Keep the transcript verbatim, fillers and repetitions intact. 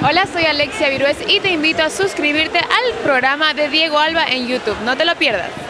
Hola, soy Alexia Virués y te invito a suscribirte al programa de Diego Alba en YouTube. No te lo pierdas.